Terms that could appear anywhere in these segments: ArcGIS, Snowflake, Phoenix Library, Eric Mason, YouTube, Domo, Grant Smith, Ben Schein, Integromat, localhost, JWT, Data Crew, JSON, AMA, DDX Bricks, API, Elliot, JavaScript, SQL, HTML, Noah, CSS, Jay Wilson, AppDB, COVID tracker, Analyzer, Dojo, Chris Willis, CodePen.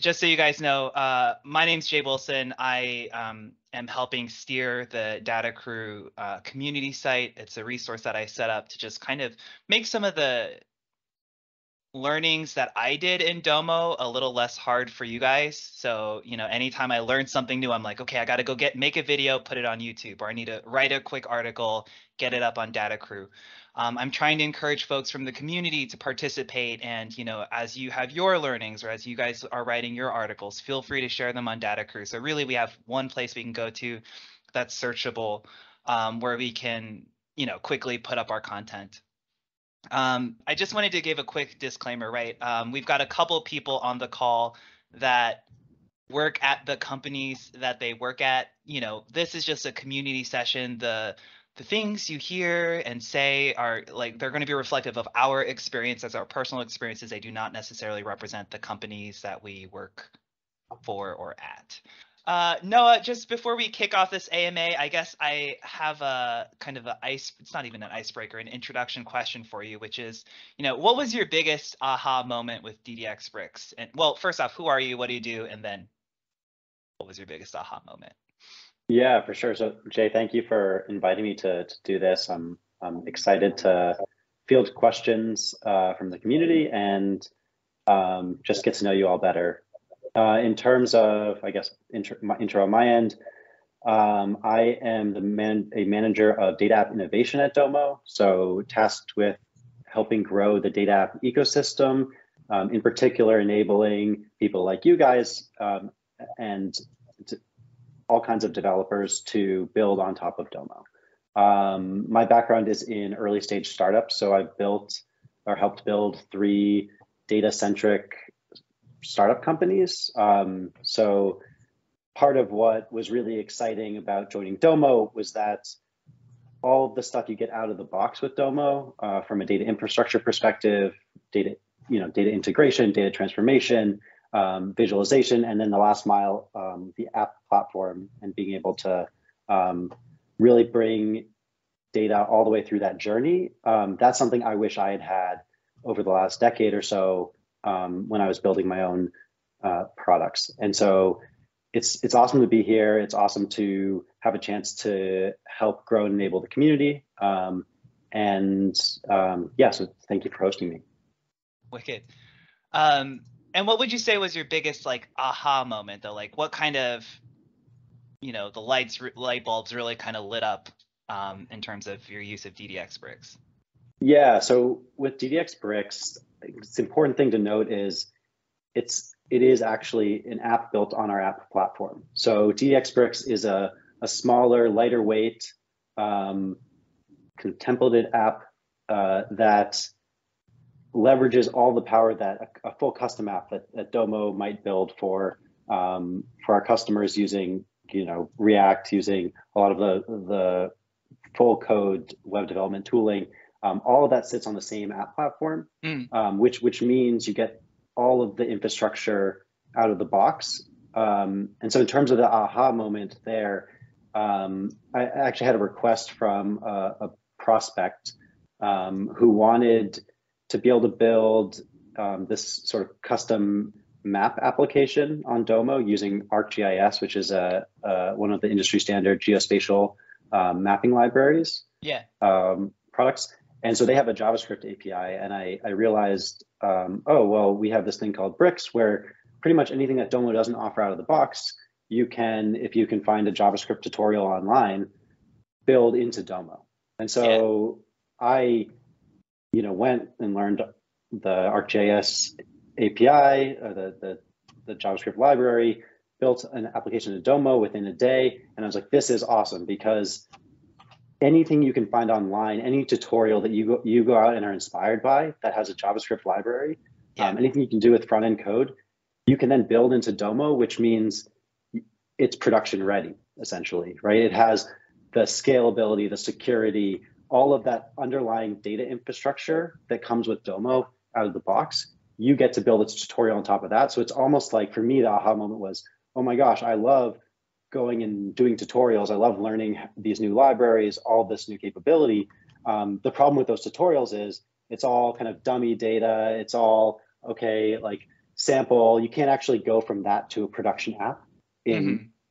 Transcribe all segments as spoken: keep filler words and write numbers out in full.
just so you guys know, uh, my name's Jay Wilson. I um, am helping steer the Data Crew uh, community site. It's a resource that I set up to just kind of make some of the learnings that I did in Domo a little less hard for you guys. So, you know, anytime I learn something new, I'm like, okay, I got to go get make a video, put it on YouTube, or I need to write a quick article, get it up on Data Crew. Um, I'm trying to encourage folks from the community to participate. And, you know, as you have your learnings or as you guys are writing your articles, feel free to share them on Data Crew. So really, we have one place we can go to that's searchable, um, where we can, you know, quickly put up our content. Um, I just wanted to give a quick disclaimer, right? Um, we've got a couple people on the call that work at the companies that they work at. You know, this is just a community session. The the things you hear and say are like, they're going to be reflective of our experience as our personal experiences. They do not necessarily represent the companies that we work for or at. Uh, Noah, just before we kick off this A M A, I guess I have a kind of an ice, it's not even an icebreaker, an introduction question for you, which is, you know, what was your biggest aha moment with D D X Bricks? And well, first off, who are you? What do you do? And then what was your biggest aha moment? Yeah, for sure. So Jay, thank you for inviting me to, to do this. I'm, I'm excited to field questions uh, from the community and um, just get to know you all better. Uh, in terms of, I guess, intro, my, intro on my end, um, I am the man, a manager of data app innovation at Domo, so tasked with helping grow the data app ecosystem, um, in particular enabling people like you guys um, and to, all kinds of developers to build on top of Domo. Um, my background is in early stage startups, so I've built or helped build three data-centric startup companies. Um, so part of what was really exciting about joining Domo was that all of the stuff you get out of the box with Domo, uh, from a data infrastructure perspective, data, you know, data integration, data transformation, Um, visualization, and then the last mile, um, the app platform, and being able to um, really bring data all the way through that journey. Um, that's something I wish I had had over the last decade or so um, when I was building my own uh, products. And so it's it's awesome to be here. It's awesome to have a chance to help grow and enable the community. Um, and um, yeah, so thank you for hosting me. Wicked. Um... And what would you say was your biggest like aha moment though? Like what kind of, you know, the lights, light bulbs really kind of lit up um, in terms of your use of D D X Bricks? Yeah, so with D D X Bricks, it's an important thing to note is it's, it is actually an app built on our app platform. So D D X Bricks is a, a smaller, lighter weight, um, contemplative app uh, that leverages all the power that a, a full custom app that, that Domo might build for um, for our customers using, you know, React, using a lot of the the full code web development tooling. Um, all of that sits on the same app platform, mm. um, which which means you get all of the infrastructure out of the box. Um, and so, in terms of the aha moment, there, um, I actually had a request from a, a prospect um, who wanted to be able to build um, this sort of custom map application on Domo using ArcGIS, which is a, a one of the industry standard geospatial um, mapping libraries. Yeah. Um, products, and so they have a JavaScript A P I, and I, I realized, um, oh well, we have this thing called Bricks, where pretty much anything that Domo doesn't offer out of the box, you can, if you can find a JavaScript tutorial online, build into Domo. And so yeah. I. you know, went and learned the ArcGIS A P I, or the, the, the JavaScript library, built an application to Domo within a day. And I was like, this is awesome, because anything you can find online, any tutorial that you go, you go out and are inspired by that has a JavaScript library, yeah. um, anything you can do with front end code, you can then build into Domo, which means it's production ready, essentially, right? It has the scalability, the security, all of that underlying data infrastructure that comes with Domo out of the box. You get to build a tutorial on top of that. So it's almost like, for me, the aha moment was, oh my gosh, I love going and doing tutorials. I love learning these new libraries, all this new capability. Um, the problem with those tutorials is it's all kind of dummy data. It's all, okay, like sample, you can't actually go from that to a production app in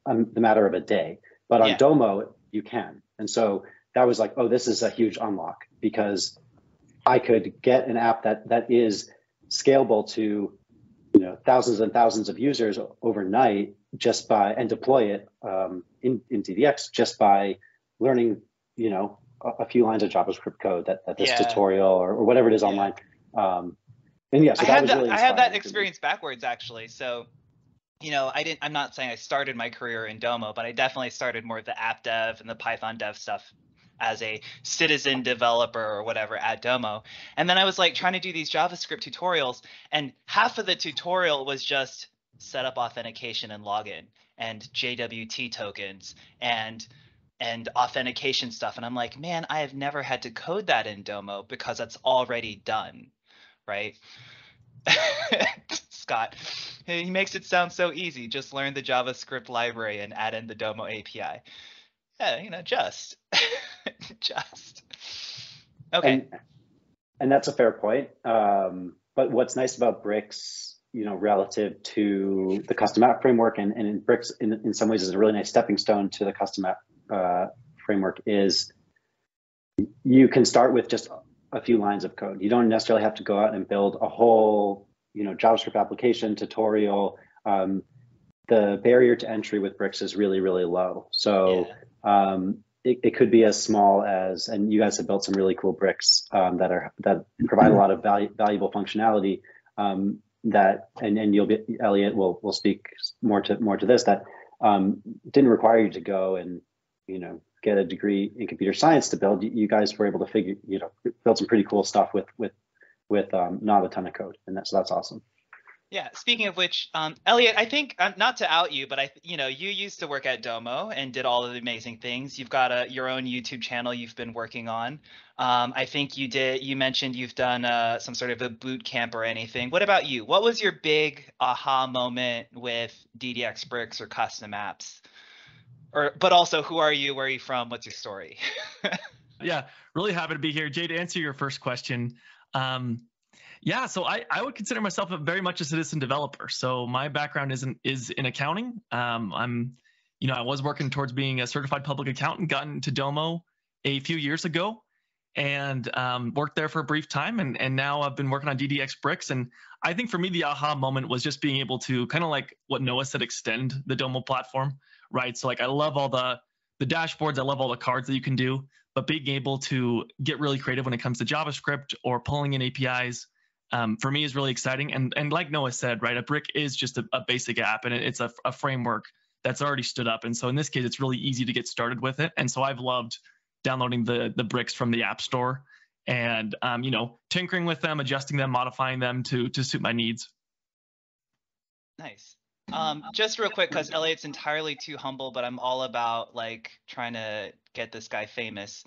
mm-hmm. um, the matter of a day. But on yeah. Domo, you can. And so that was like, oh, this is a huge unlock, because I could get an app that that is scalable to, you know, thousands and thousands of users overnight, just by, and deploy it um, in, in D D X just by learning, you know, a, a few lines of JavaScript code that, that this yeah. tutorial or, or whatever it is yeah. online. Um, and yeah, so I that had was that, really I had that experience backwards, actually. So, you know, I didn't, I'm not saying I started my career in Domo, but I definitely started more of the app dev and the Python dev stuff as a citizen developer or whatever at Domo. And then I was like trying to do these JavaScript tutorials, and half of the tutorial was just set up authentication and login and J W T tokens and and authentication stuff. And I'm like, man, I have never had to code that in Domo because that's already done, right? Scott, he makes it sound so easy. Just learn the JavaScript library and add in the Domo A P I. Yeah, you know, just, just. Okay. And, and that's a fair point. Um, but what's nice about Bricks, you know, relative to the custom app framework, and, and in Bricks in, in some ways is a really nice stepping stone to the custom app uh, framework, is you can start with just a few lines of code. You don't necessarily have to go out and build a whole, you know, JavaScript application tutorial. Um, the barrier to entry with Bricks is really, really low. So yeah. um, it, it could be as small as, and you guys have built some really cool bricks um, that are that provide a lot of value, valuable functionality. Um, that and and you'll be Elliot will will speak more to more to this, that um, didn't require you to go and, you know, get a degree in computer science to build. You guys were able to figure, you know, build some pretty cool stuff with with with um, not a ton of code, and that's so that's awesome. Yeah. Speaking of which, um, Elliot, I think um, not to out you, but I, you know, you used to work at Domo and did all of the amazing things. You've got a, your own YouTube channel you've been working on. Um, I think you did. You mentioned you've done uh, some sort of a boot camp or anything. What about you? What was your big aha moment with D D X Bricks or custom apps? Or, but also, who are you? Where are you from? What's your story? Yeah, really happy to be here, Jay. To answer your first question. Um, Yeah, so I, I would consider myself a very much a citizen developer. So my background is in, is in accounting. Um, I'm, you know, I was working towards being a certified public accountant, got into Domo a few years ago, and um, worked there for a brief time. And, and now I've been working on D D X Bricks. And I think for me, the aha moment was just being able to kind of like what Noah said, extend the Domo platform, right? So like I love all the, the dashboards, I love all the cards that you can do, but being able to get really creative when it comes to JavaScript or pulling in A P Is, Um, for me is really exciting. And and like Noah said, right, a brick is just a, a basic app, and it, it's a, a framework that's already stood up. And so in this case, it's really easy to get started with it. And so I've loved downloading the the bricks from the App Store and, um, you know, tinkering with them, adjusting them, modifying them to, to suit my needs. Nice. Um, just real quick, because Elliot's entirely too humble, but I'm all about like trying to get this guy famous.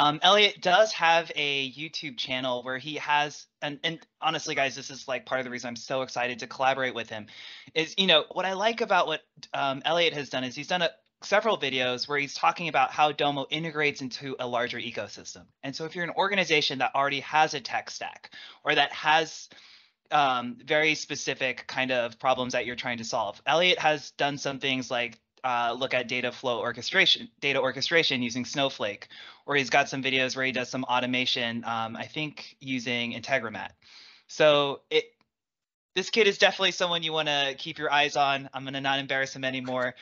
Um, Elliot does have a YouTube channel where he has, and, and honestly, guys, this is like part of the reason I'm so excited to collaborate with him is, you know, what I like about what um, Elliot has done is he's done a, several videos where he's talking about how Domo integrates into a larger ecosystem. And so if you're an organization that already has a tech stack or that has um, very specific kind of problems that you're trying to solve, Elliot has done some things like Uh, look at data flow orchestration, data orchestration using Snowflake, or he's got some videos where he does some automation, um, I think using Integromat. So it, this kid is definitely someone you want to keep your eyes on. I'm going to not embarrass him anymore.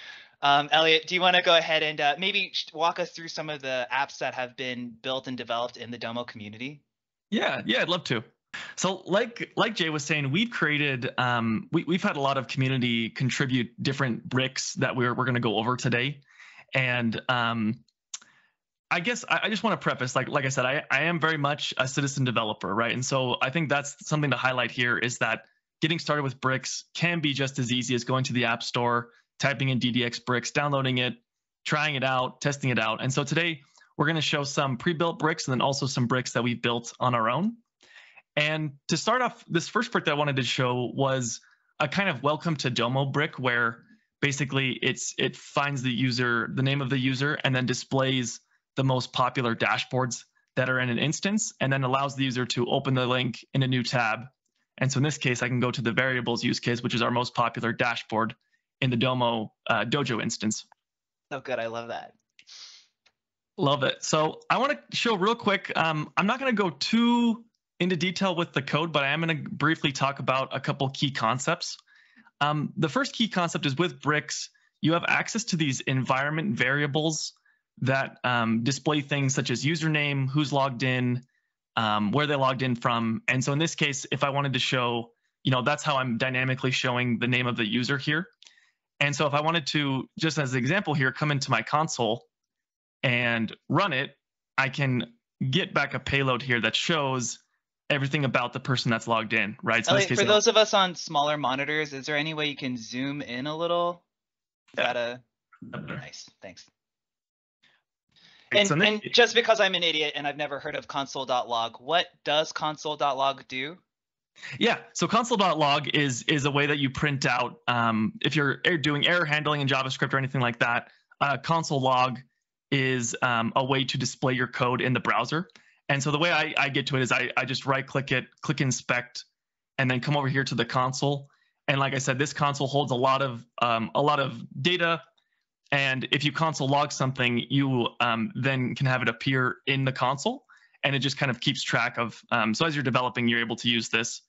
Um, Elliot, do you want to go ahead and uh, maybe walk us through some of the apps that have been built and developed in the Domo community? Yeah, yeah, I'd love to. So like like Jay was saying, we've created, um, we, we've had a lot of community contribute different bricks that we're, we're going to go over today. And um, I guess I, I just want to preface, like like I said, I, I am very much a citizen developer, right? And so I think that's something to highlight here is that getting started with bricks can be just as easy as going to the App Store, typing in D D X bricks, downloading it, trying it out, testing it out. And so today we're going to show some pre-built bricks and then also some bricks that we've built on our own. And to start off, this first brick that I wanted to show was a kind of welcome to Domo brick where basically it's it finds the user, the name of the user, and then displays the most popular dashboards that are in an instance, and then allows the user to open the link in a new tab And so in this case, I can go to the variables use case, which is our most popular dashboard in the Domo uh, Dojo instance. Oh, good. I love that. Love it. So I want to show real quick. Um, I'm not going to go too into detail with the code, but I am going to briefly talk about a couple key concepts. Um, the first key concept is with Bricks, you have access to these environment variables that um, display things such as username, who's logged in, um, where they logged in from. And so in this case, if I wanted to show, you know, that's how I'm dynamically showing the name of the user here. And so if I wanted to, just as an example here, come into my console and run it, I can get back a payload here that shows everything about the person that's logged in, right? So Elliot, in this case, for those of us on smaller monitors, is there any way you can zoom in a little? Is that a, nice, thanks. And, and just because I'm an idiot and I've never heard of console dot log, what does console dot log do? Yeah, so console dot log is is a way that you print out, um, if you're doing error handling in JavaScript or anything like that, uh, console log is um, a way to display your code in the browser. And so the way I, I get to it is I, I just right click it, click inspect, and then come over here to the console. And like I said, this console holds a lot of um, a lot of data. And if you console log something, you um, then can have it appear in the console. And it just kind of keeps track of. Um, so as you're developing, you're able to use this.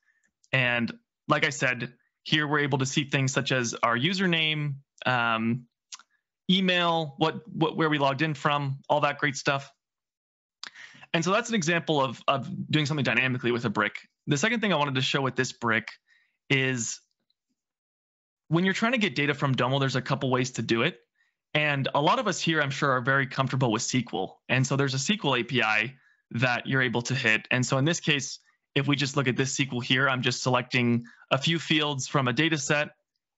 And like I said, here we're able to see things such as our username, um, email, what what where we logged in from, all that great stuff. And so that's an example of, of doing something dynamically with a brick. The second thing I wanted to show with this brick is when you're trying to get data from Domo, there's a couple ways to do it. And a lot of us here, I'm sure, are very comfortable with S Q L. And so there's a S Q L A P I that you're able to hit. And so in this case, if we just look at this S Q L here, I'm just selecting a few fields from a data set.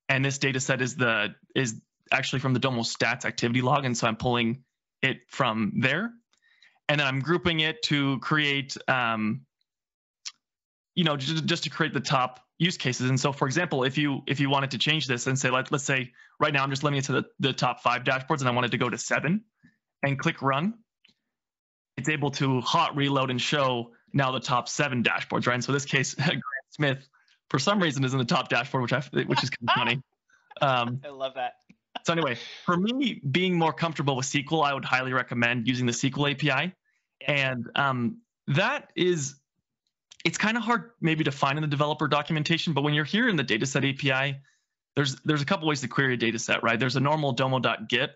And this data set is, the, is actually from the Domo stats activity log. And so I'm pulling it from there. And then I'm grouping it to create, um, you know, just, just to create the top use cases. And so, for example, if you if you wanted to change this and say, let, let's say right now I'm just limiting it to the, the top five dashboards and I wanted to go to seven and click run, it's able to hot reload and show now the top seven dashboards, right? And so in this case, Grant Smith, for some reason, is in the top dashboard, which, I, which is kind of funny. Um, I love that. So anyway, for me, being more comfortable with S Q L, I would highly recommend using the S Q L A P I. And um, that is, it's kind of hard maybe to find in the developer documentation, but when you're here in the dataset A P I, there's there's a couple ways to query a dataset, right? There's a normal domo.get,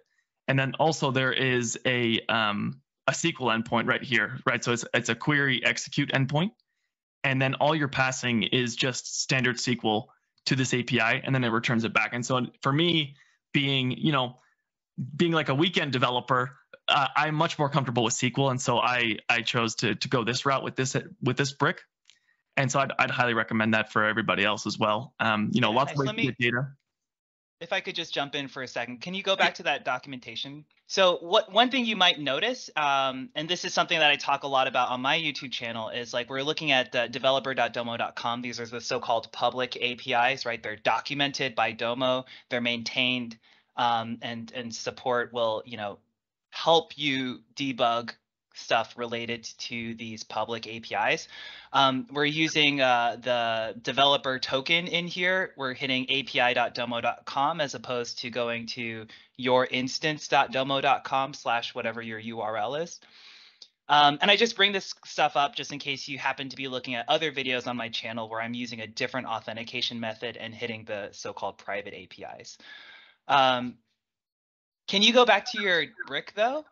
and then also there is a um, a S Q L endpoint right here, right? So it's it's a query execute endpoint, and then all you're passing is just standard S Q L to this A P I, and then it returns it back. And so for me, being you know being like a weekend developer, Uh, I'm much more comfortable with S Q L, and so I I chose to to go this route with this with this brick, and so I'd I'd highly recommend that for everybody else as well. Um, you know, yeah, lots nice. of ways Let me, to get data. If I could just jump in for a second, can you go back to that documentation? So what one thing you might notice, um, and this is something that I talk a lot about on my YouTube channel, is like we're looking at the developer dot domo dot com. These are the so-called public A P Is, right? They're documented by Domo, they're maintained, um, and and support will you know. help you debug stuff related to these public A P Is. Um, we're using uh, the developer token in here. We're hitting A P I dot domo dot com as opposed to going to yourinstance.domo.com slash whatever your U R L is. Um, and I just bring this stuff up just in case you happen to be looking at other videos on my channel where I'm using a different authentication method and hitting the so-called private A P Is. Um, Can you go back to your brick though?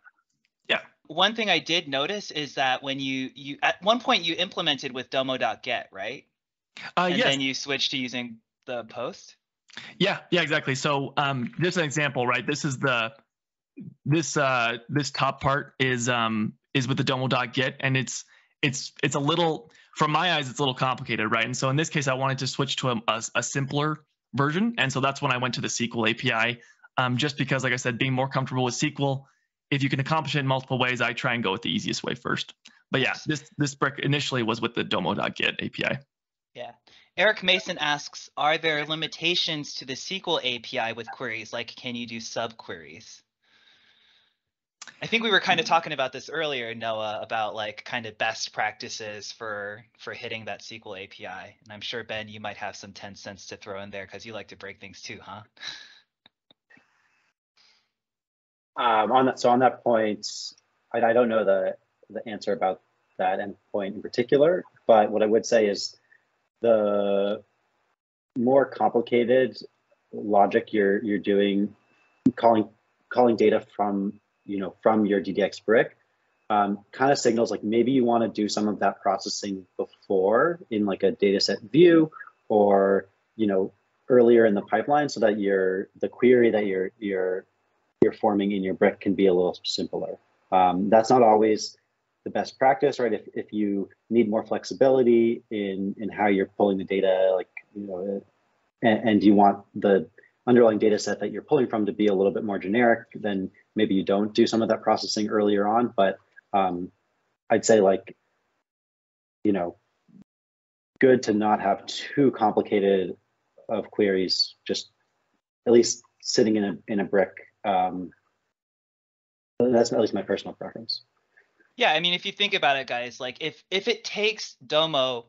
Yeah. One thing I did notice is that when you you at one point you implemented with domo.get, right? Uh, and yes. then you switched to using the post. Yeah. Yeah. Exactly. So um, just an example, right? This is the this uh, this top part is um, is with the domo.get, and it's it's it's a little, from my eyes, it's a little complicated, right? And so in this case, I wanted to switch to a, a, a simpler version, and so that's when I went to the S Q L A P I. Um, just because, like I said, being more comfortable with S Q L, if you can accomplish it in multiple ways, I try and go with the easiest way first. But yeah, this this brick initially was with the domo.get A P I. Yeah. Eric Mason asks, are there limitations to the S Q L A P I with queries? Like, can you do subqueries? I think we were kind of talking about this earlier, Noah, about like kind of best practices for for hitting that S Q L A P I. And I'm sure, Ben, you might have some ten cents to throw in there because you like to break things too, huh? Um, on that, so on that point, I, I don't know the, the answer about that endpoint in particular, but what I would say is the more complicated logic you're you're doing, calling calling data from you know from your D D X brick, um, kind of signals like maybe you want to do some of that processing before in like a data set view or you know earlier in the pipeline so that your the query that you're you're you're forming in your brick can be a little simpler. Um, that's not always the best practice, right? If, if you need more flexibility in, in how you're pulling the data, like, you know, and, and you want the underlying data set that you're pulling from to be a little bit more generic, then maybe you don't do some of that processing earlier on. But um, I'd say like, you know, good to not have too complicated of queries, just at least sitting in a, in a brick. Um, that's at least my personal preference. Yeah, I mean, if you think about it, guys, like if if it takes Domo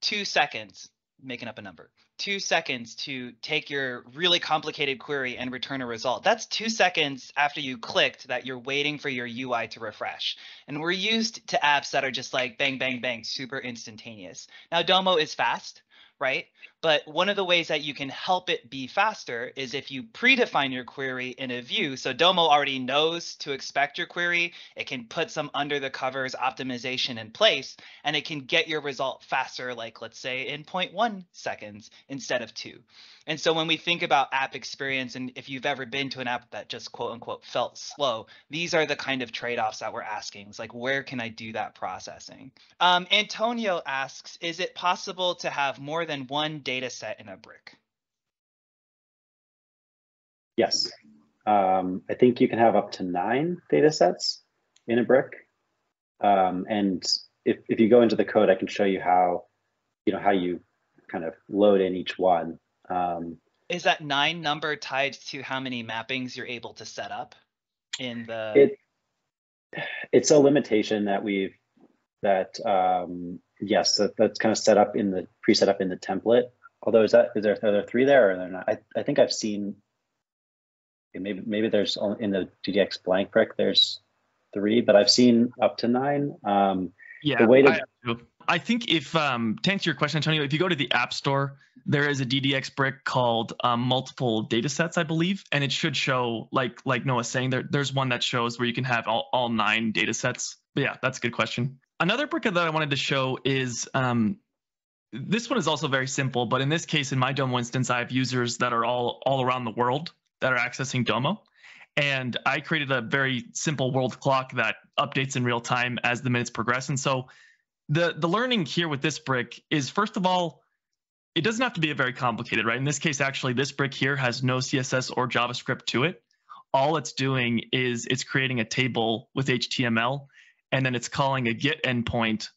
two seconds, making up a number, two seconds to take your really complicated query and return a result, that's two seconds after you clicked that you're waiting for your U I to refresh. And we're used to apps that are just like bang, bang, bang, super instantaneous. Now, Domo is fast, right? But one of the ways that you can help it be faster is if you predefine your query in a view. So Domo already knows to expect your query. It can put some under the covers optimization in place, and it can get your result faster, like let's say in zero point one seconds instead of two. And so when we think about app experience, and if you've ever been to an app that just quote unquote felt slow, these are the kind of trade-offs that we're asking. It's like, where can I do that processing? Um, Antonio asks, is it possible to have more than one data set in a brick? Yes, um, I think you can have up to nine data sets in a brick. Um, and if, if you go into the code, I can show you how, you know, how you kind of load in each one. Um, Is that nine number tied to how many mappings you're able to set up in the? It, it's a limitation that we've that um, yes, that, that's kind of set up in the pre-set up in the template. Although is that is there are there three there or are there not? I I think I've seen. Maybe maybe there's in the D D X blank brick there's three, but I've seen up to nine. Um, yeah. The way to I, I think if um, to answer your question, Antonio, if you go to the App Store, there is a D D X brick called um, multiple data sets, I believe, and it should show like like Noah's saying there. There's one that shows where you can have all, all nine data sets. But yeah, that's a good question. Another brick that I wanted to show is um, this one is also very simple, but in this case, in my Domo instance, I have users that are all all around the world that are accessing Domo. And I created a very simple world clock that updates in real time as the minutes progress. And so the the learning here with this brick is, first of all, it doesn't have to be a very complicated, right? In this case, actually, this brick here has no C S S or JavaScript to it. All it's doing is it's creating a table with H T M L, and then it's calling a GET endpoint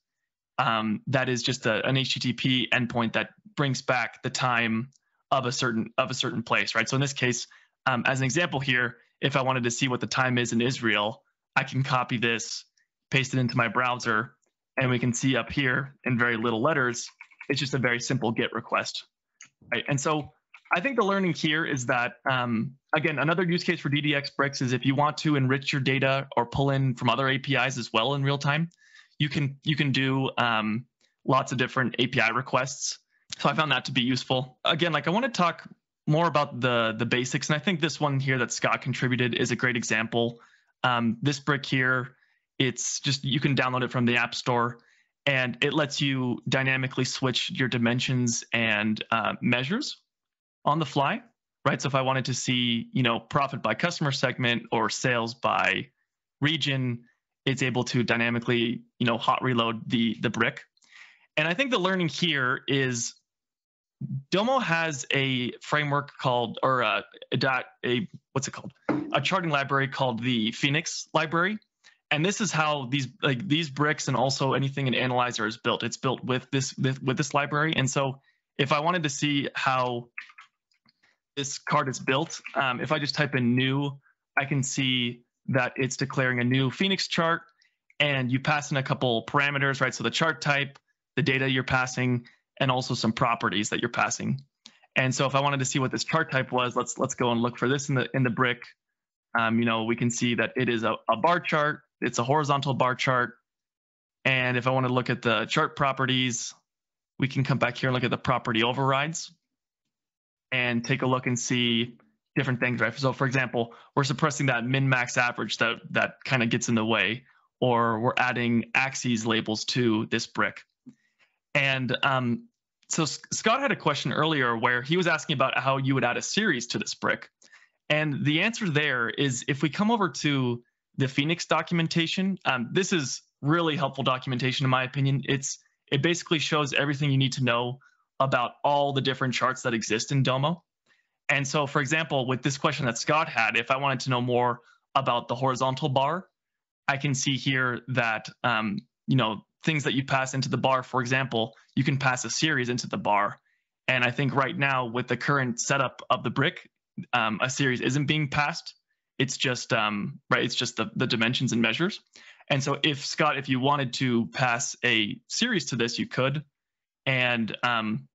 um, that is just a, an H T T P endpoint that brings back the time of a certain of a certain place, right? So in this case, um, as an example here, if I wanted to see what the time is in Israel, I can copy this, paste it into my browser, and we can see up here in very little letters, it's just a very simple GET request, right? And so I think the learning here is that, um, again, another use case for D D X bricks is if you want to enrich your data or pull in from other A P Is as well in real time, you can you can do um, lots of different A P I requests. So I found that to be useful. Again, like I want to talk more about the, the basics, and I think this one here that Scott contributed is a great example. Um, this brick here, it's just, you can download it from the App Store, and it lets you dynamically switch your dimensions and uh, measures on the fly, right? So if I wanted to see, you know, profit by customer segment or sales by region, it's able to dynamically, you know, hot reload the, the brick. And I think the learning here is Domo has a framework called, or a, a dot, a, what's it called? A charting library called the Phoenix Library. And this is how these like these bricks and also anything in Analyzer is built. It's built with this, this with this library. And so if I wanted to see how this card is built, um, if I just type in new, I can see that it's declaring a new Phoenix chart, and you pass in a couple parameters, right? So the chart type, the data you're passing, and also some properties that you're passing. And so if I wanted to see what this chart type was, let's let's go and look for this in the in the brick. Um, you know, we can see that it is a, a bar chart. It's a horizontal bar chart. And if I want to look at the chart properties, we can come back here and look at the property overrides and take a look and see different things, right? So for example, we're suppressing that min-max average that, that kind of gets in the way, or we're adding axes labels to this brick. And um, so Scott had a question earlier where he was asking about how you would add a series to this brick. And the answer there is if we come over to the Phoenix documentation, um, this is really helpful documentation in my opinion. It's It basically shows everything you need to know about all the different charts that exist in Domo. And so, for example, with this question that Scott had, if I wanted to know more about the horizontal bar, I can see here that, um, you know, things that you pass into the bar, for example, you can pass a series into the bar. And I think right now with the current setup of the brick, um, a series isn't being passed. It's just, um, right, it's just the, the dimensions and measures. And so if, Scott, if you wanted to pass a series to this, you could. And um,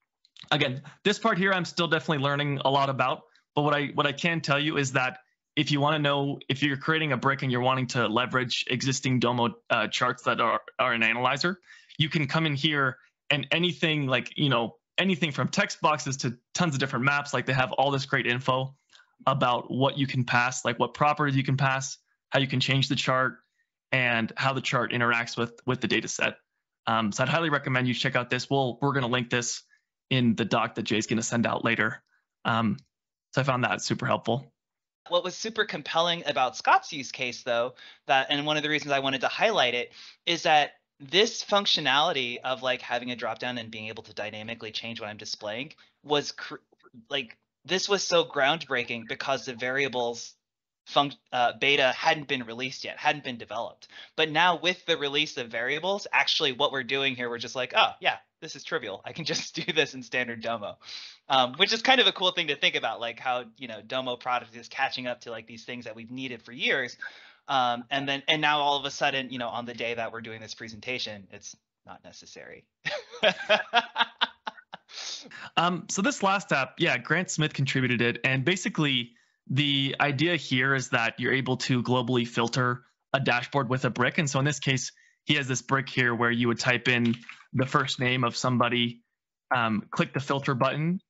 again, this part here, I'm still definitely learning a lot about. But what I, what I can tell you is that if you want to know, if you're creating a brick and you're wanting to leverage existing Domo uh, charts that are, are in Analyzer, you can come in here and anything like, you know, anything from text boxes to tons of different maps, like they have all this great info about what you can pass, like what properties you can pass, how you can change the chart, and how the chart interacts with with the data set. Um, so I'd highly recommend you check out this. We'll, we're going to link this in the doc that Jay's going to send out later. Um, so I found that super helpful. What was super compelling about Scott's use case, though, that and one of the reasons I wanted to highlight it is that this functionality of like having a dropdown and being able to dynamically change what I'm displaying was cr like this was so groundbreaking because the variables Funct uh, beta hadn't been released yet, hadn't been developed. But now with the release of variables, actually what we're doing here, we're just like, oh, yeah, this is trivial. I can just do this in standard Domo, um, which is kind of a cool thing to think about, like how, you know, Domo product is catching up to like these things that we've needed for years. Um, and then and now all of a sudden, you know, on the day that we're doing this presentation, it's not necessary. um, so this last app, yeah, Grant Smith contributed it. And basically, the idea here is that you're able to globally filter a dashboard with a brick. And so in this case, he has this brick here where you would type in the first name of somebody, um, click the filter button,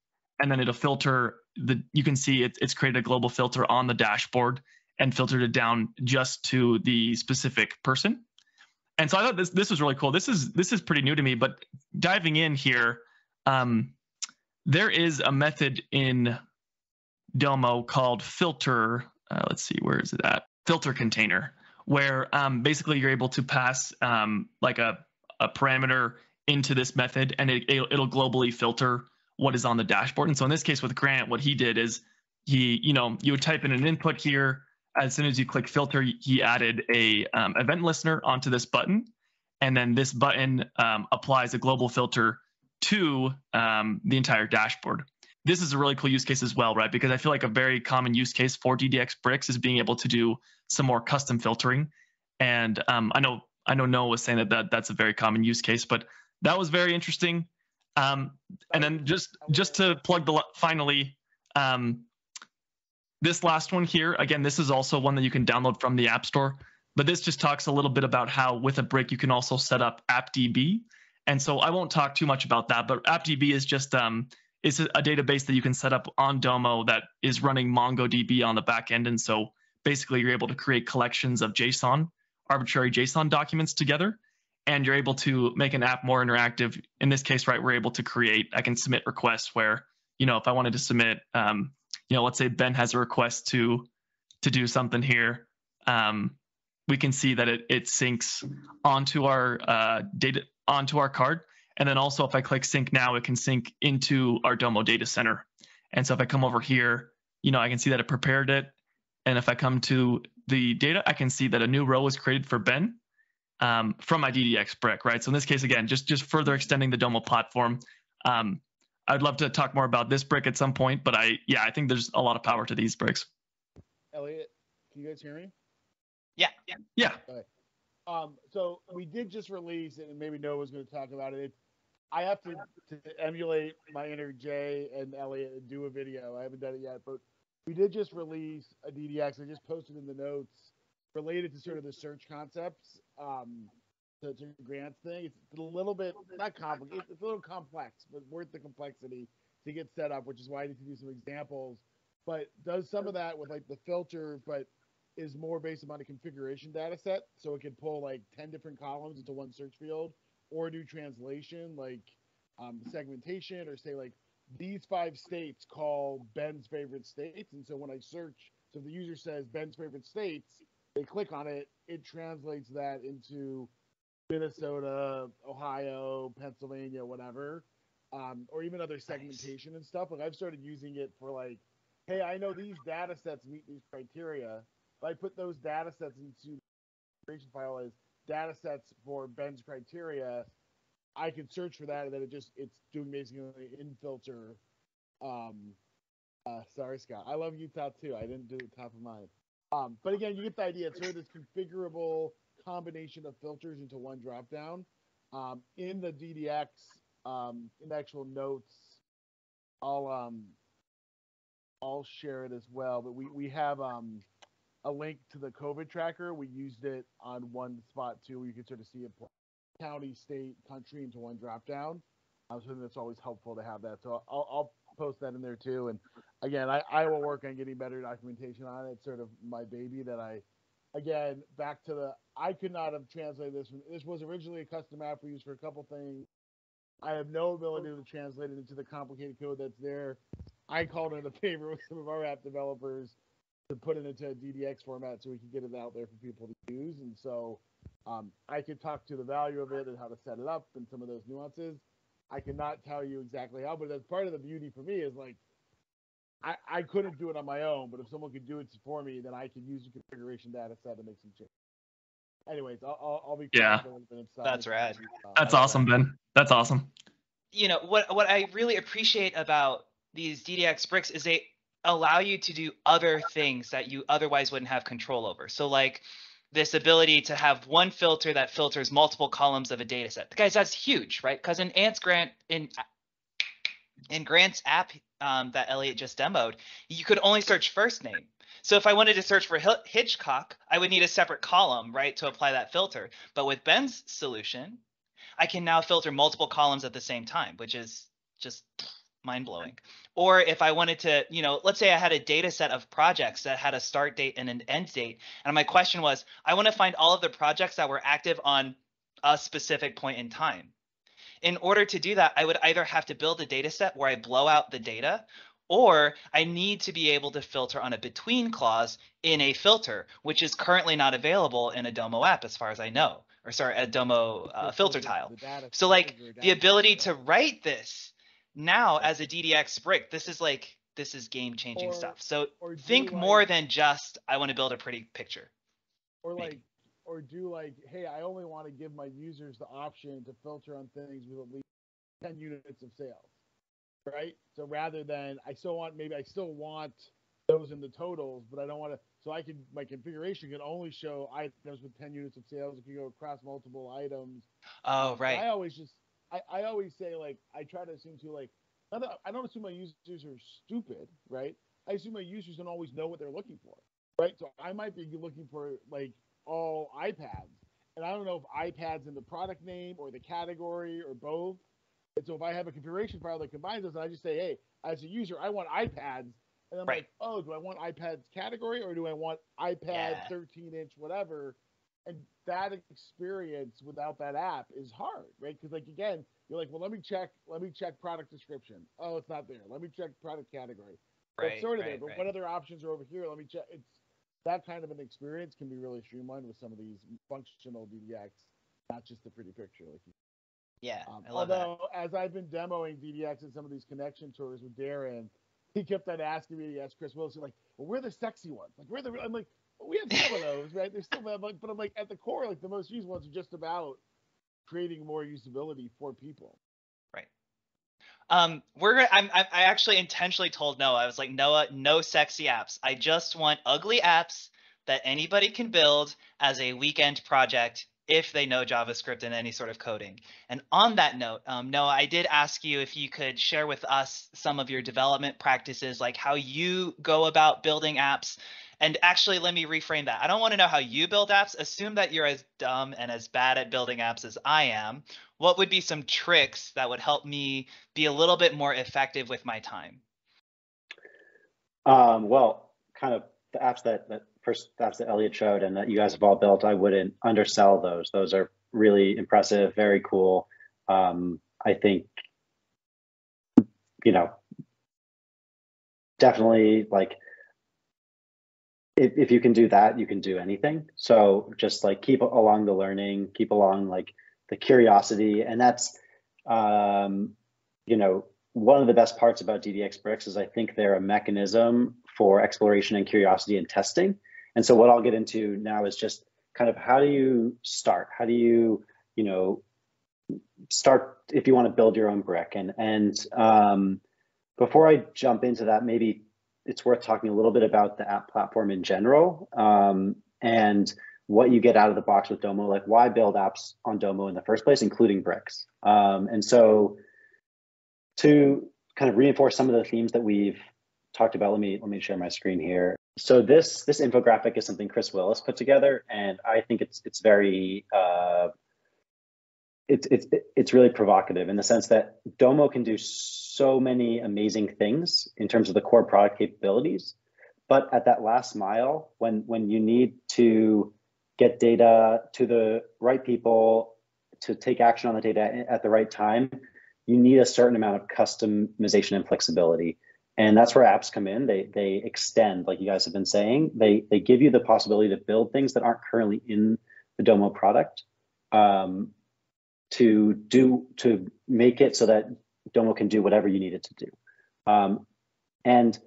and then it'll filter. The, you can see it, it's created a global filter on the dashboard and filtered it down just to the specific person. And so I thought this this was really cool. This is, this is pretty new to me, but diving in here, um, there is a method in Domo called filter, uh, let's see, where is it at? Filter container, where um, basically you're able to pass um, like a, a parameter into this method and it, it'll globally filter what is on the dashboard. And so in this case with Grant, what he did is he, you know, you would type in an input here. As soon as you click filter, he added a um, event listener onto this button. And then this button um, applies a global filter to um, the entire dashboard. This is a really cool use case as well, right? Because I feel like a very common use case for D D X Bricks is being able to do some more custom filtering. And um, I know I know Noah was saying that, that that's a very common use case, but that was very interesting. Um, and then just, just to plug the, finally, um, this last one here, again, this is also one that you can download from the App Store, but this just talks a little bit about how with a brick, you can also set up AppDB. And so I won't talk too much about that, but AppDB is just, um, it's a database that you can set up on Domo that is running MongoDB on the back end. And so basically you're able to create collections of JSON, arbitrary JSON documents together, and you're able to make an app more interactive. In this case, right, we're able to create, I can submit requests where, you know, if I wanted to submit, um, you know, let's say Ben has a request to, to do something here. Um, we can see that it, it syncs onto our uh, data, onto our card. And then also if I click sync now, it can sync into our Domo data center. And so if I come over here, you know, I can see that it prepared it. And if I come to the data, I can see that a new row was created for Ben um, from my D D X brick, right? So in this case, again, just, just further extending the Domo platform. Um, I'd love to talk more about this brick at some point, but I, yeah, I think there's a lot of power to these bricks. Elliot, can you guys hear me? Yeah. Yeah. Yeah. Okay. Um, so we did just release, and maybe Noah was going to talk about it. It's, I have to, to emulate my inner Jay and Elliot and do a video. I haven't done it yet, but we did just release a D D X. I just posted in the notes related to sort of the search concepts um, to, to Grant's thing. It's a little bit, not complicated, it's a little complex, but worth the complexity to get set up, which is why I need to do some examples, but does some of that with like the filter, but is more based upon a configuration data set. So it could pull like ten different columns into one search field, or do translation like um, segmentation, or say like these five states call Ben's favorite states. And so when I search, so the user says Ben's favorite states, they click on it, it translates that into Minnesota, Ohio, Pennsylvania, whatever, um, or even other segmentation. Nice. And stuff. Like I've started using it for like, hey, I know these data sets meet these criteria. But I put those data sets into the configuration file as data sets for Ben's criteria, I can search for that, and then it just, it's doing basically in filter. Um, uh, sorry, Scott. I love Utah too. I didn't do it top of mind. Um, but again, you get the idea. It's sort of this configurable combination of filters into one dropdown. Um, in the D D X, um, in the actual notes, I'll um, I'll share it as well. But we we have um, a link to the COVID tracker. We used it on one spot too, where you can sort of see it county, state, country into one drop down. Um, so that's always helpful to have that. So I'll, I'll post that in there too. And again, I, I will work on getting better documentation on it. It's sort of my baby that I, again, back to the, I could not have translated this. This was originally a custom app we used for a couple things. I have no ability to translate it into the complicated code that's there. I called in a favor with some of our app developers to put it into a D D X format so we can get it out there for people to use. And so um, I could talk to the value of it and how to set it up and some of those nuances. I cannot tell you exactly how, but that's part of the beauty for me is like, I, I couldn't do it on my own, but if someone could do it for me, then I could use the configuration data set and make some changes. Anyways, I'll, I'll, I'll be. Yeah, that's rad. Uh, that's awesome, Ben. That's awesome. You know, what, what I really appreciate about these D D X bricks is they allow you to do other things that you otherwise wouldn't have control over. So like this ability to have one filter that filters multiple columns of a data set. Guys, that's huge, right? Because in Ant's Grant, in, in Grant's app um, that Elliot just demoed, you could only search first name. So if I wanted to search for Hitchcock, I would need a separate column, right, to apply that filter. But with Ben's solution, I can now filter multiple columns at the same time, which is just mind-blowing. Or if I wanted to, you know, let's say I had a data set of projects that had a start date and an end date. And my question was, I want to find all of the projects that were active on a specific point in time. In order to do that, I would either have to build a data set where I blow out the data, or I need to be able to filter on a between clause in a filter, which is currently not available in a Domo app as far as I know, or sorry, a Domo uh, filter tile. So like the ability to write this now as a D D X brick, this is like, this is game changing or, stuff. So think like, more than just, I want to build a pretty picture. Or like, Maybe. or do like, hey, I only want to give my users the option to filter on things with at least ten units of sales, right? So rather than, I still want, maybe I still want those in the totals, but I don't want to, so I can, my configuration can only show items with ten units of sales. It can go across multiple items. Oh, right. I always just, I, I always say, like, I try to assume, too, like, I don't assume my users are stupid, right? I assume my users don't always know what they're looking for, right? So I might be looking for, like, all iPads. And I don't know if iPad's in the product name or the category or both. And so if I have a configuration file that combines those, and I just say, hey, as a user, I want iPads. And I'm right. like, oh, do I want iPads category or do I want iPad thirteen-inch, yeah. whatever? And that experience without that app is hard, right? Because like, again, you're like, well, let me check, let me check product description. Oh, it's not there. Let me check product category. Right, That's sort of right, there, but right. what other options are over here? Let me check. It's that kind of an experience can be really streamlined with some of these functional D D X, not just the pretty picture. Like, yeah, um, I love although that. As I've been demoing D D X and some of these connection tours with Darren, he kept on asking me, he asked Chris Willis, like, well, we're the sexy ones. Like, we're the, I'm like, we have some of those, right? There's still, like, but I'm like, at the core, like the most used ones are just about creating more usability for people. Right. Um, we're gonna. I'm, I actually intentionally told Noah. I was like, Noah, no sexy apps. I just want ugly apps that anybody can build as a weekend project if they know JavaScript and any sort of coding. And on that note, um, Noah, I did ask you if you could share with us some of your development practices, like how you go about building apps. And actually, let me reframe that. I don't want to know how you build apps. Assume that you're as dumb and as bad at building apps as I am. What would be some tricks that would help me be a little bit more effective with my time? Um, well, kind of the apps that, that first apps that Elliot showed and that you guys have all built, I wouldn't undersell those. Those are really impressive, very cool. Um, I think, you know, definitely like, If, if you can do that, you can do anything. So just like keep along the learning, keep along like the curiosity. And that's, um, you know, one of the best parts about D D X Bricks is I think they're a mechanism for exploration and curiosity and testing. And so what I'll get into now is just kind of how do you start? How do you, you know, start if you want to build your own brick? And, and um, before I jump into that, maybe it's worth talking a little bit about the app platform in general um, and what you get out of the box with Domo, like why build apps on Domo in the first place, including bricks. Um, and so to kind of reinforce some of the themes that we've talked about, let me let me share my screen here. So this this infographic is something Chris Willis put together, and I think it's it's very uh, It's, it's, it's really provocative in the sense that Domo can do so many amazing things in terms of the core product capabilities, but at that last mile, when, when you need to get data to the right people to take action on the data at the right time, you need a certain amount of customization and flexibility. And that's where apps come in. They, they extend, like you guys have been saying, they, they give you the possibility to build things that aren't currently in the Domo product. Um, to do, to make it so that Domo can do whatever you need it to do. Um, and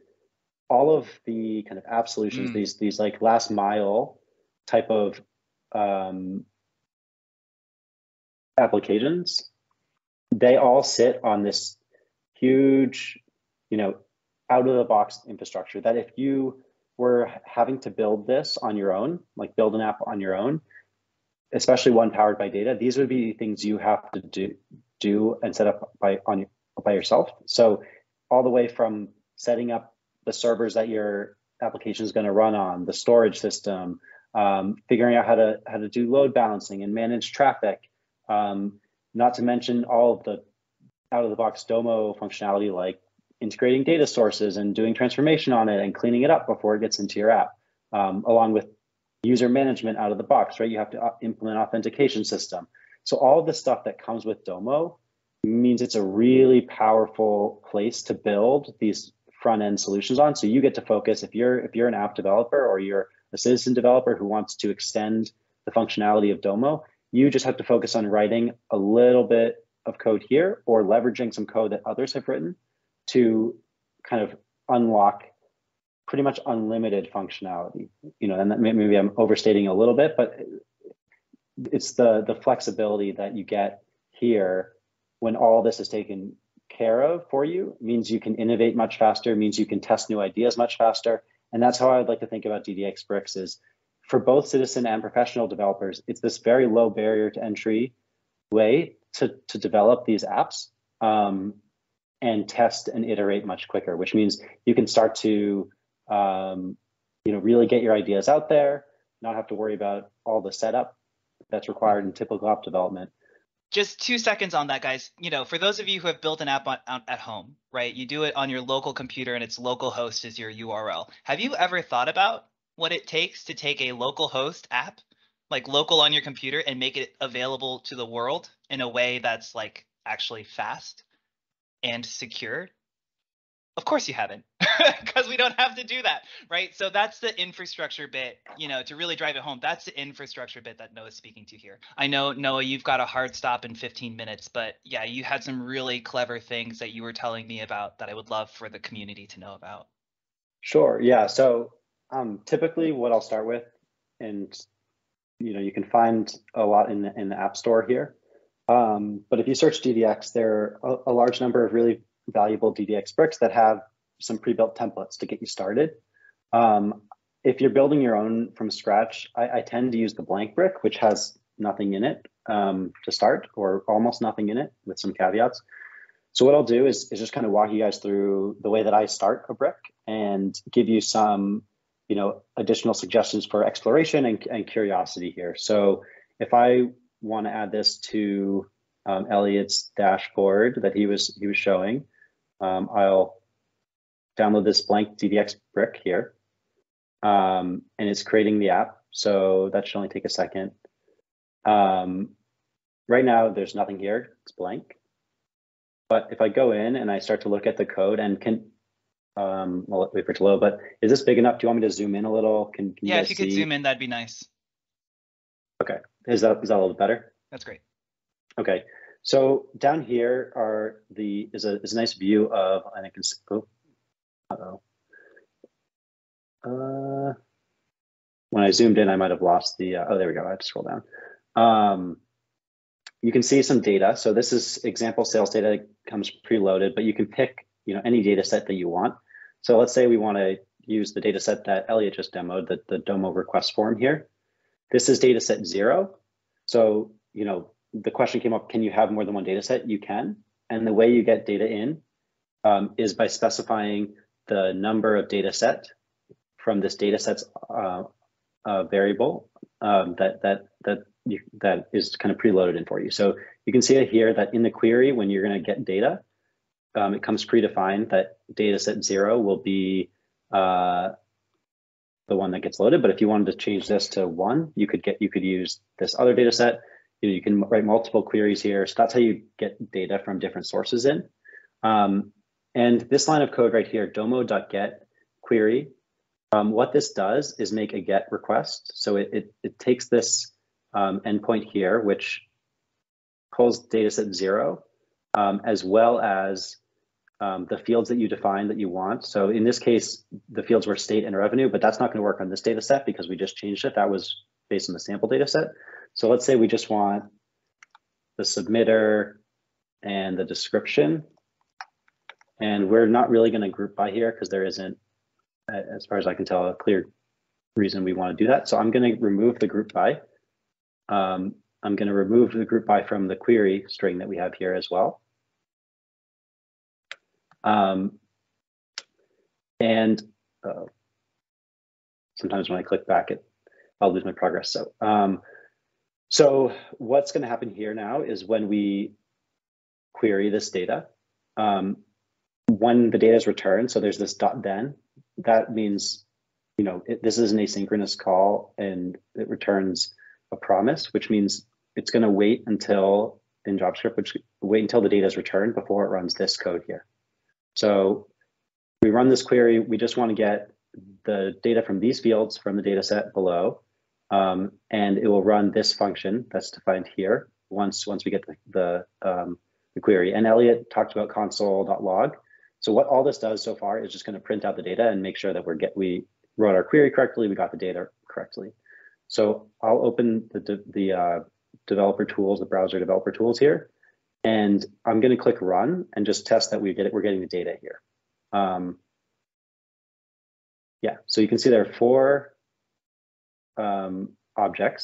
all of the kind of app solutions, mm. these these like last mile type of um, applications, they all sit on this huge, you know, out of the box infrastructure that if you were having to build this on your own, like build an app on your own, especially one powered by data, these would be things you have to do, do and set up by, on, by yourself. So all the way from setting up the servers that your application is going to run on, the storage system, um, figuring out how to, how to do load balancing and manage traffic, um, not to mention all of the out-of-the-box Domo functionality like integrating data sources and doing transformation on it and cleaning it up before it gets into your app, um, along with user management out of the box, right? You have to implement authentication system. So all the stuff that comes with Domo means it's a really powerful place to build these front end solutions on. So you get to focus, if you're if you're an app developer or you're a citizen developer who wants to extend the functionality of Domo, you just have to focus on writing a little bit of code here or leveraging some code that others have written to kind of unlock pretty much unlimited functionality, you know, and that maybe I'm overstating a little bit, but it's the, the flexibility that you get here when all this is taken care of for you. It means you can innovate much faster, it means you can test new ideas much faster. And that's how I'd like to think about D D X Bricks is for both citizen and professional developers, it's this very low barrier to entry way to, to develop these apps um, and test and iterate much quicker, which means you can start to Um, you know, really get your ideas out there, not have to worry about all the setup that's required in typical app development. Just two seconds on that, guys. You know, for those of you who have built an app on, on, at home, right, you do it on your local computer and it's localhost is your U R L. Have you ever thought about what it takes to take a localhost app, like local on your computer, and make it available to the world in a way that's like actually fast and secure? Of course you haven't, because we don't have to do that, right? So that's the infrastructure bit, you know, to really drive it home. That's the infrastructure bit that Noah's speaking to here. I know, Noah, you've got a hard stop in fifteen minutes, but yeah, you had some really clever things that you were telling me about that I would love for the community to know about. Sure, yeah. So um, typically what I'll start with, and you know, you can find a lot in the, in the App Store here, um, but if you search D D X, there are a, a large number of really valuable D D X bricks that have some pre-built templates to get you started. Um, if you're building your own from scratch, I, I tend to use the blank brick, which has nothing in it um, to start, or almost nothing in it with some caveats. So what I'll do is, is just kind of walk you guys through the way that I start a brick and give you some, you know, additional suggestions for exploration and, and curiosity here. So if I want to add this to um, Elliot's dashboard that he was he was showing, um, I'll download this blank D D X brick here, um, and it's creating the app. So that should only take a second. Um, right now, there's nothing here. It's blank. But if I go in and I start to look at the code and can, um, well, wait for it to load, but is this big enough? Do you want me to zoom in a little? Can, can yeah, you if you see? Could zoom in, that'd be nice. Okay, is that, is that a little better? That's great. Okay, so down here are the, is a, is a nice view of, and I can, oh, uh-oh. Uh, when I zoomed in, I might've lost the, uh, oh, there we go, I have to scroll down. Um, You can see some data. So this is example sales data that comes preloaded, but you can pick, you know, any data set that you want. So let's say we want to use the data set that Elliot just demoed, the, the Domo request form here. This is data set zero. So, you know, the question came up, can you have more than one data set? You can. And the way you get data in um, is by specifying the number of data set from this data set's uh, uh, variable um, that, that, that, You, that is kind of preloaded in for you. So you can see it here that in the query, when you're going to get data, um, it comes predefined that data set zero will be uh, the one that gets loaded. But if you wanted to change this to one, you could get you could use this other data set. You know, you can write multiple queries here. So that's how you get data from different sources in. Um, and this line of code right here, domo.get query. Um, what this does is make a get request. So it it, it takes this Um, endpoint here, which pulls data set zero, um, as well as um, the fields that you define that you want. So in this case, the fields were state and revenue, but that's not going to work on this data set because we just changed it. That was based on the sample data set. So let's say we just want the submitter and the description. And we're not really going to group by here because there isn't, as far as I can tell, a clear reason we want to do that. So I'm going to remove the group by. Um, I'm going to remove the group by from the query string that we have here as well. Um, and uh, sometimes when I click back, it, I'll lose my progress. So, um, so what's going to happen here now is when we query this data, um, when the data is returned, so there's this dot then, that means, you know, it, this is an asynchronous call and it returns a promise, which means it's going to wait until in JavaScript, which wait until the data is returned before it runs this code here. So we run this query. We just want to get the data from these fields from the data set below, um, and it will run this function that's defined here once once we get the the, um, the query. And Elliot talked about console.log. So what all this does so far is just going to print out the data and make sure that we're get we wrote our query correctly, we got the data correctly. So I'll open the, de the uh, developer tools, the browser developer tools here, and I'm going to click run and just test that we get it. We're getting the data here. Um, yeah, so you can see there are four um, objects,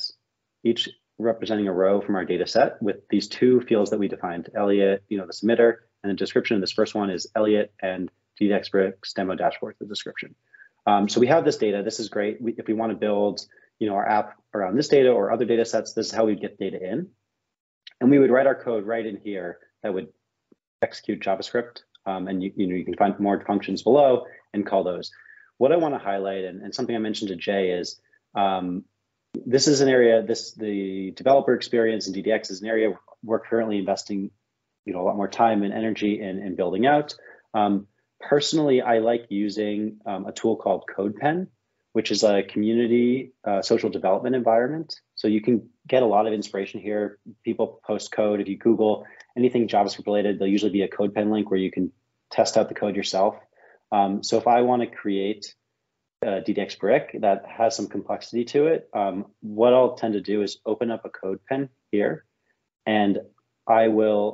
each representing a row from our data set with these two fields that we defined, Elliot, you know, the submitter, and the description. This first one is Elliot and D D X Bricks demo dashboard, the description. Um, so we have this data. This is great. We, if we want to build you know, our app around this data or other data sets, this is how we'd get data in. And we would write our code right in here that would execute JavaScript. Um, and you, you know, you can find more functions below and call those. What I want to highlight and, and something I mentioned to Jay is um, this is an area, this the developer experience in D D X is an area we're currently investing, you know, a lot more time and energy in, in building out. Um, personally, I like using um, a tool called CodePen, which is a community uh, social development environment. So you can get a lot of inspiration here. People post code. If you Google anything JavaScript related, there'll usually be a CodePen link where you can test out the code yourself. Um, so if I want to create a D D X brick that has some complexity to it, um, what I'll tend to do is open up a CodePen here, and I will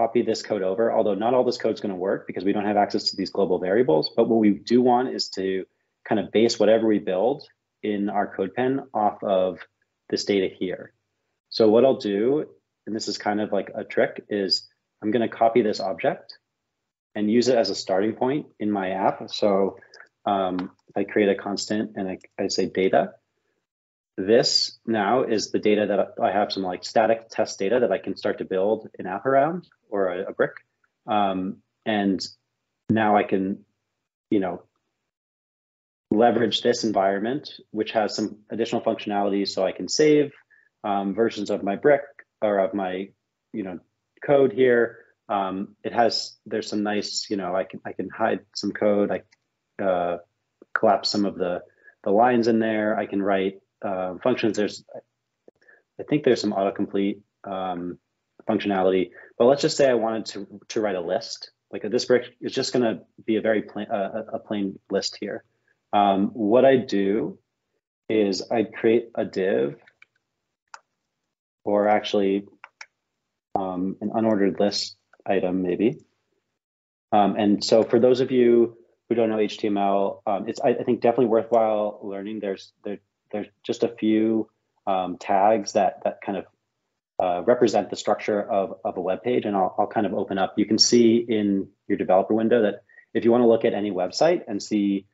copy this code over, although not all this code is going to work because we don't have access to these global variables. But what we do want is to kind of base whatever we build in our CodePen off of this data here. So what I'll do, and this is kind of like a trick, is I'm going to copy this object and use it as a starting point in my app. So um, I create a constant and I, I say data. This now is the data that I have, some like static test data that I can start to build an app around, or a, a brick. Um, and now I can, you know, leverage this environment, which has some additional functionality, so I can save um, versions of my brick or of my, you know, code here. Um, it has, there's some nice, you know, I can I can hide some code. I uh, collapse some of the the lines in there. I can write Uh, functions. There's, I think there's some autocomplete um, functionality, but let's just say I wanted to to write a list. Like this brick is just going to be a very plain uh, a plain list here. Um, what I do is I create a div, or actually um, an unordered list item maybe. Um, and so for those of you who don't know H T M L, um, it's I, I think definitely worthwhile learning. There's there. There's just a few um, tags that that kind of uh, represent the structure of, of a web page, and I'll, I'll kind of open up. You can see in your developer window that if you want to look at any website and see,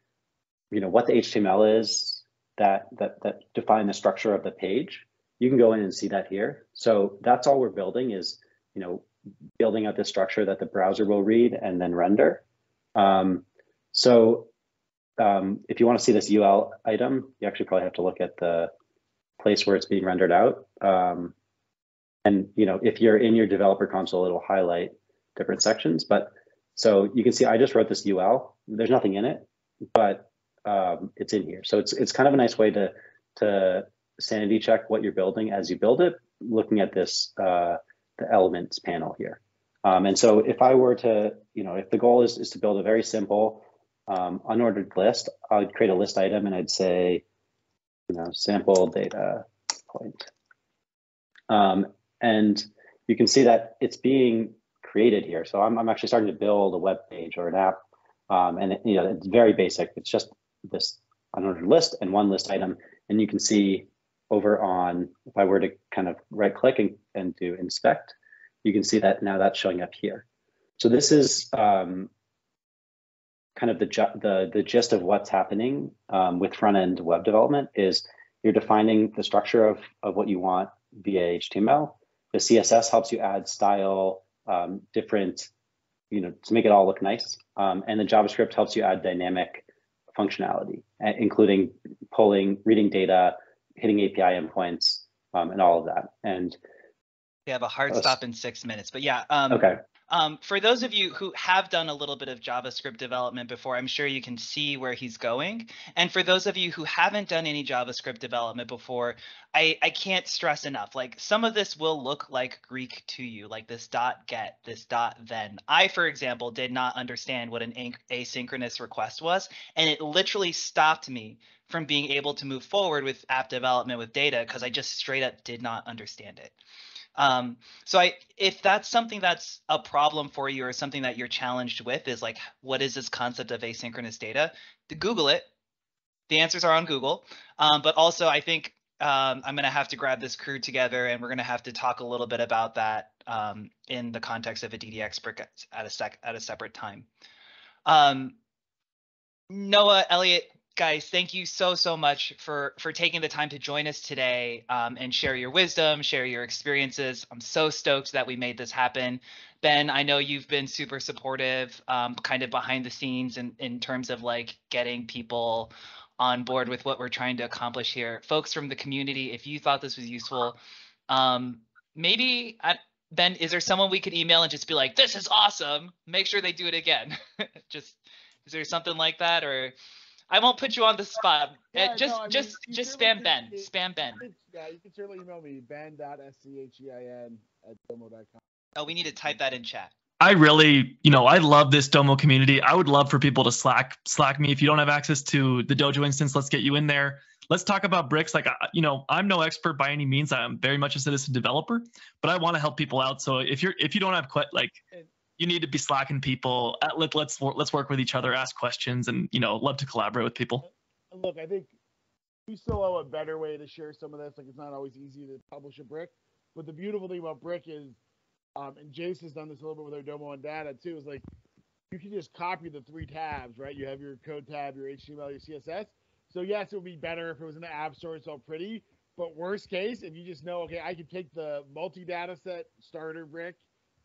you know, what the H T M L is that that that define the structure of the page, you can go in and see that here. So that's all we're building is, you know, building out this structure that the browser will read and then render. Um, so. Um, if you want to see this U L item, you actually probably have to look at the place where it's being rendered out. Um, and, you know, if you're in your developer console, it'll highlight different sections. But so you can see I just wrote this U L. There's nothing in it, but um, it's in here. So it's it's kind of a nice way to to sanity check what you're building as you build it, looking at this uh, the elements panel here. Um, and so if I were to, you know, if the goal is, is to build a very simple Um, unordered list, I would create a list item and I'd say, you know, sample data point. Um, and you can see that it's being created here. So I'm, I'm actually starting to build a web page or an app. Um, and it, you know, it's very basic. It's just this unordered list and one list item. And you can see over on, if I were to kind of right click and, and do inspect, you can see that now that's showing up here. So this is, um, kind of the, the, the gist of what's happening um, with front-end web development is you're defining the structure of, of what you want via H T M L. The C S S helps you add style, um, different, you know, to make it all look nice. Um, and the JavaScript helps you add dynamic functionality, including pulling, reading data, hitting A P I endpoints, um, and all of that. And we have a hard uh, stop in six minutes, but yeah. Um, okay. Um, for those of you who have done a little bit of JavaScript development before, I'm sure you can see where he's going. And for those of you who haven't done any JavaScript development before, I, I can't stress enough, like some of this will look like Greek to you, like this dot get, this dot then. I, for example, did not understand what an asynchronous request was, and it literally stopped me from being able to move forward with app development with data because I just straight up did not understand it. Um, so I, if that's something that's a problem for you or something that you're challenged with is like, what is this concept of asynchronous data? Google it. The answers are on Google. Um, but also, I think um, I'm going to have to grab this crew together and we're going to have to talk a little bit about that um, in the context of a D D X brick at a, sec at a separate time. Um, Noah, Elliot, guys, thank you so, so much for, for taking the time to join us today um, and share your wisdom, share your experiences. I'm so stoked that we made this happen. Ben, I know you've been super supportive, um, kind of behind the scenes in, in terms of like getting people on board with what we're trying to accomplish here. Folks from the community, if you thought this was useful, um, maybe, I, Ben, is there someone we could email and just be like, this is awesome, make sure they do it again? just, is there something like that? Or I won't put you on the spot. Yeah, just no, I mean, just just spam Ben. It, spam Ben. Yeah, you can certainly email me, ben dot schein at domo dot com. Oh, we need to type that in chat. I really, you know, I love this Domo community. I would love for people to Slack Slack me. If you don't have access to the Dojo instance, let's get you in there. Let's talk about bricks. Like, you know, I'm no expert by any means. I'm very much a citizen developer, but I want to help people out. So if you're if you don't have quite like and, you need to be slacking people. Let's let's let's work with each other, ask questions, and you know, love to collaborate with people. look, I think we still owe a better way to share some of this. Like, it's not always easy to publish a brick, but the beautiful thing about brick is, um, and Jace has done this a little bit with our Domo and data too, is like, you can just copy the three tabs, right? You have your code tab, your H T M L, your C S S. So yes, it would be better if it was in the app store, it's all pretty, but worst case, if you just know, okay, I could take the multi-data set starter brick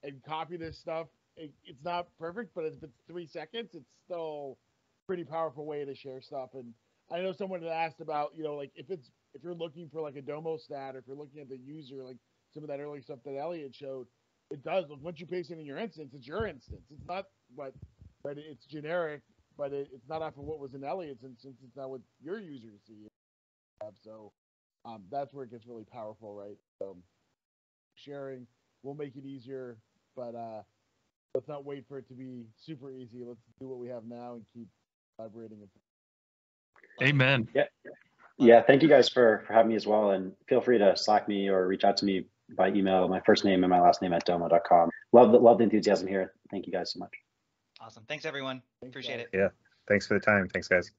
and copy this stuff. It, it's not perfect, but if it's three seconds, it's still a pretty powerful way to share stuff. And I know someone had asked about, you know, like if it's, if you're looking for like a Domo stat, or if you're looking at the user, like some of that early stuff that Elliot showed, it does. Like, once you paste it in your instance, it's your instance. It's not what, but it's generic, but it, it's not off of what was in Elliot's instance. It's not what your users see. So um, that's where it gets really powerful, right? So sharing will make it easier, but uh, let's not wait for it to be super easy. Let's do what we have now and keep collaborating. Amen. Yeah. Yeah. Thank you guys for, for having me as well. And feel free to Slack me or reach out to me by email, my first name and my last name at domo dot com. Love the, love the enthusiasm here. Thank you guys so much. Awesome. Thanks, everyone. Thanks, Appreciate guys. it. Yeah. Thanks for the time. Thanks, guys.